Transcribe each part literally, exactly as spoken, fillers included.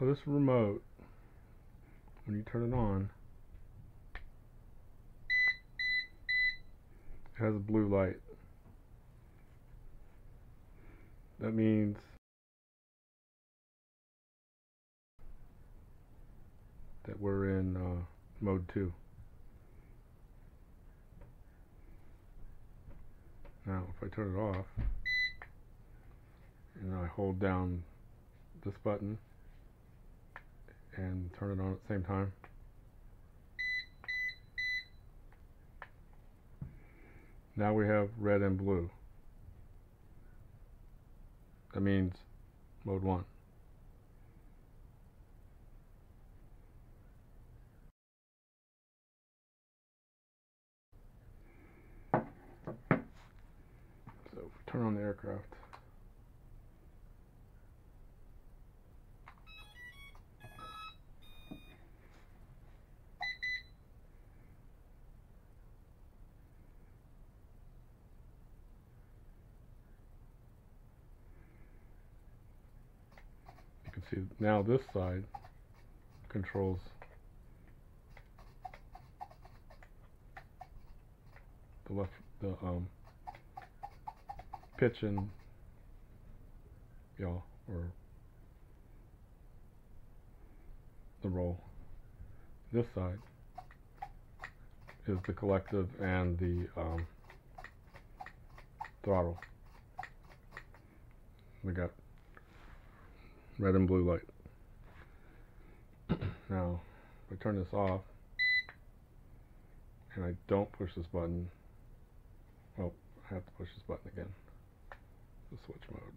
So this remote, when you turn it on, it has a blue light. That means that we're in uh, mode two. Now if I turn it off and I hold down this button and turn it on at the same time, now we have red and blue. That means mode one. Turn on the aircraft. You can see now this side controls the left, the um pitch and yaw, or the roll. This side is the collective and the um, throttle. We got red and blue light. Now, if I turn this off and I don't push this button, well, I have to push this button again. The switch mode.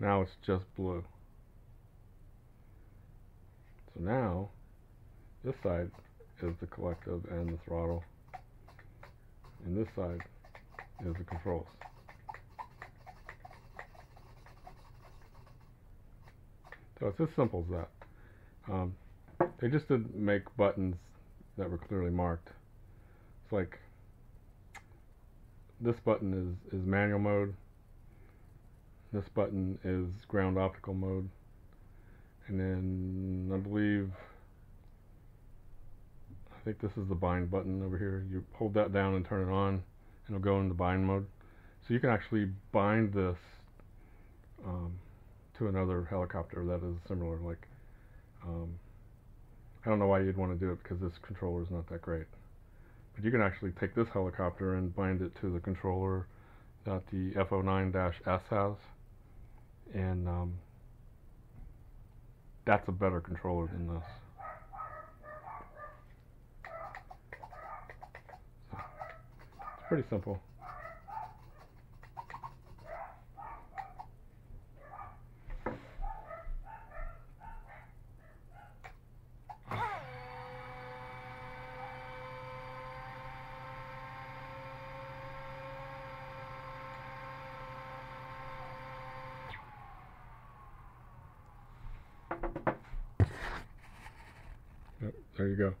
Now it's just blue. So now this side is the collective and the throttle, and this side is the controls. So it's as simple as that. Um, they just didn't make buttons that were clearly marked. It's like this button is, is manual mode, this button is ground optical mode, and then I believe, I think this is the bind button over here. You hold that down and turn it on and it'll go into bind mode. So you can actually bind this um, to another helicopter that is similar. Like, um, I don't know why you'd want to do it because this controller is not that great. But you can actually take this helicopter and bind it to the controller that the F oh nine S has, and um, that's a better controller than this. So, it's pretty simple. There you go.